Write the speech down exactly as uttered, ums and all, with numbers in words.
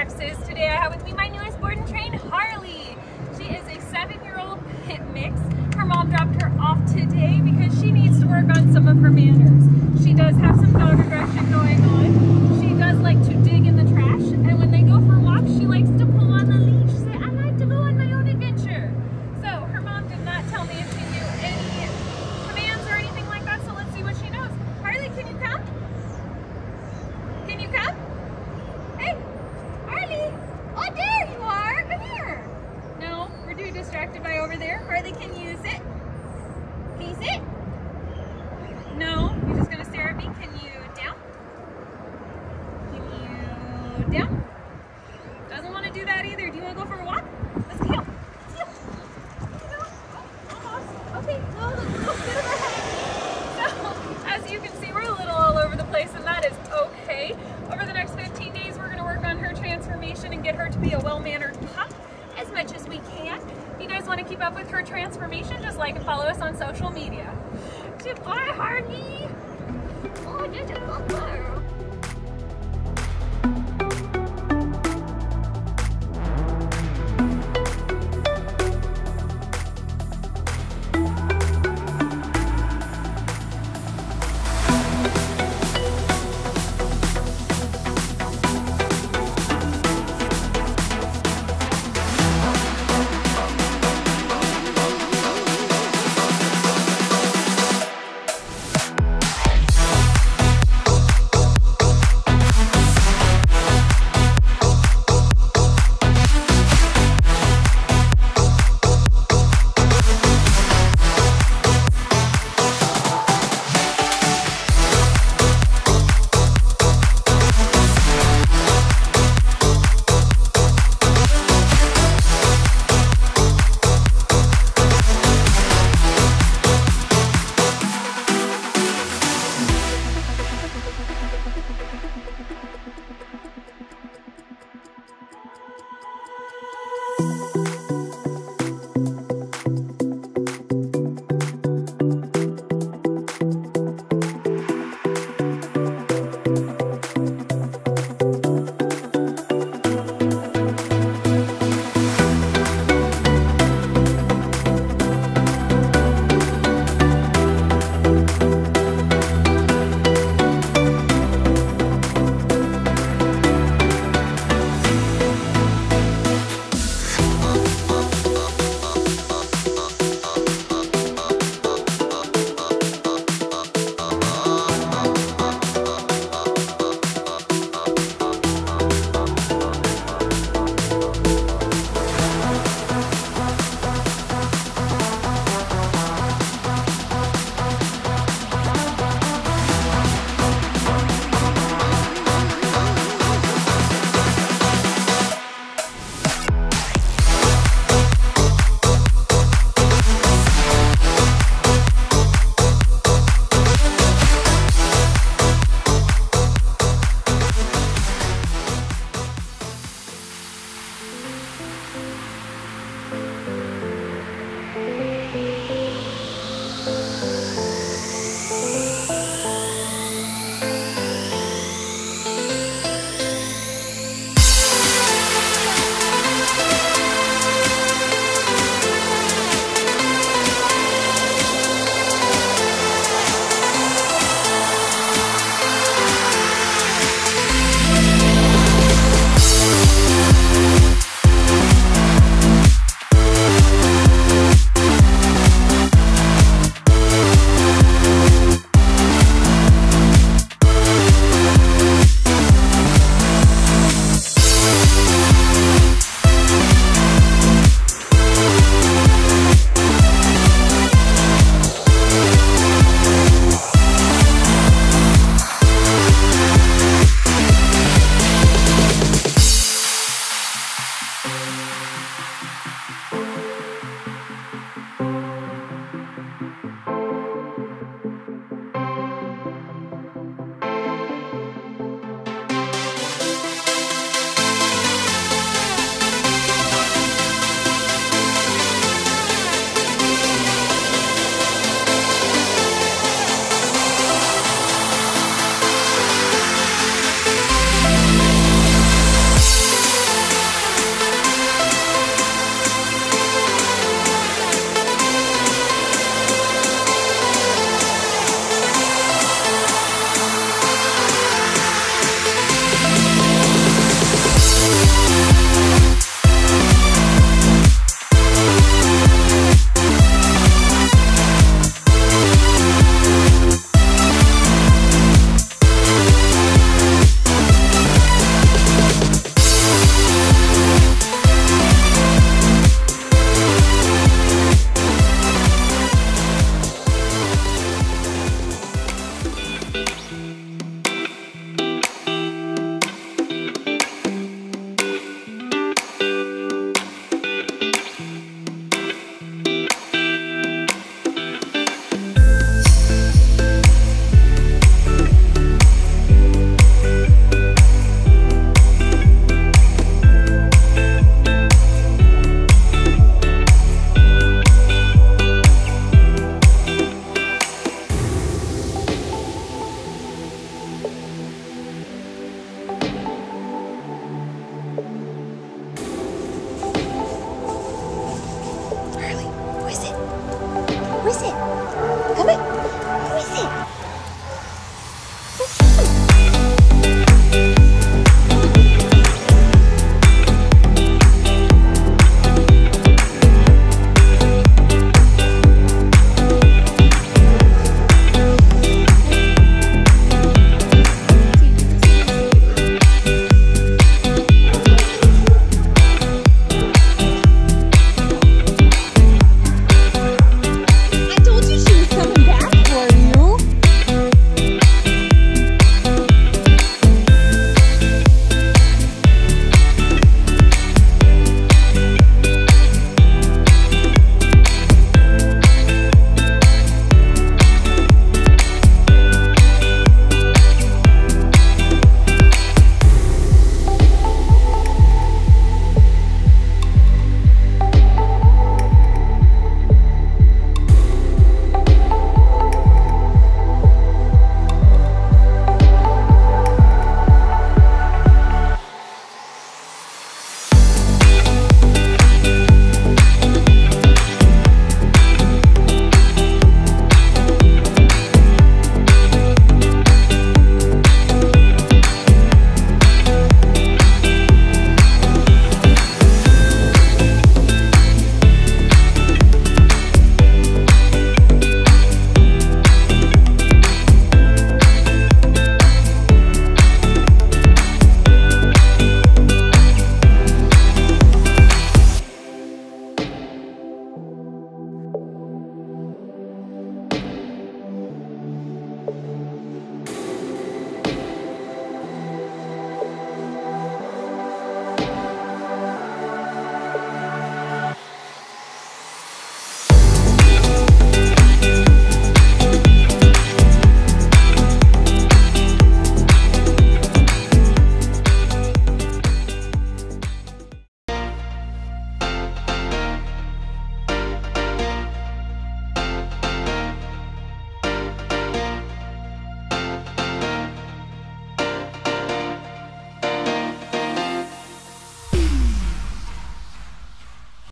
Texas. Today I have with me my newest board and train, Harley. She is a seven-year-old pit mix. Her mom dropped her off today because she needs to work on some of her manners. She does have some thought regression going on. She does like to dig in the trash, and when they go for walks, she likes to pull on the leash. She said, I like to go on my own adventure. So her mom did not tell me if she knew any commands or anything like that, so let's see what she knows. Harley, can you come? Can you come? Hey, Harley! Oh, there you are! Come here! No, we're too distracted by over there. Harley, can you sit? Can you sit? No, you're just going to stare at me. Can you down? Can you down? Doesn't want to do that either. Do you want to go for a walk? Let's go. Let's go. Oh, almost. Okay, go a little bit of a head. So, as you can see, we're a little all over the place, and that is okay. Over the next fifteen days, we're going to work on her transformation and get her to be a well-mannered pup as much as we can. If you guys want to keep up with her transformation, just like and follow us on social media. Goodbye, Harley. Oh, you're a good girl.